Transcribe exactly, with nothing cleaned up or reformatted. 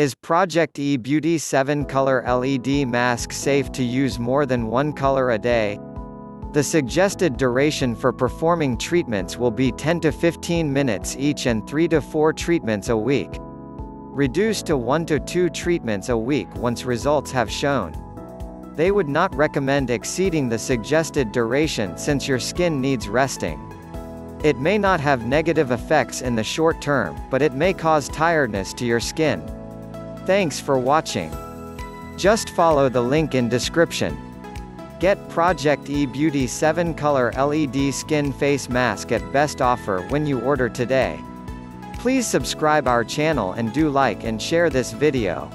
Is Project E Beauty seven color L E D mask safe to use more than one color a day? The suggested duration for performing treatments will be ten to fifteen minutes each and three to four treatments a week. Reduce to one to two treatments a week once results have shown. They would not recommend exceeding the suggested duration since your skin needs resting. It may not have negative effects in the short term, but it may cause tiredness to your skin. Thanks for watching. Just follow the link in description. Get Project E Beauty seven color L E D Skin Face Mask at best offer when you order today. Please subscribe our channel and do like and share this video.